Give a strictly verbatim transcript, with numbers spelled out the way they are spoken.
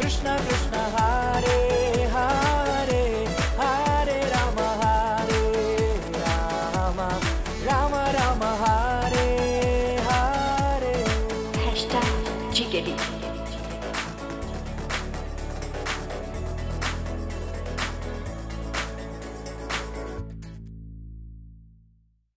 Krishna Krishna Hare Hare Hare Rama Hare Rama Rama Rama Hare Hare Krishna Jigeli।